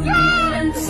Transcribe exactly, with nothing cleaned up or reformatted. Yes!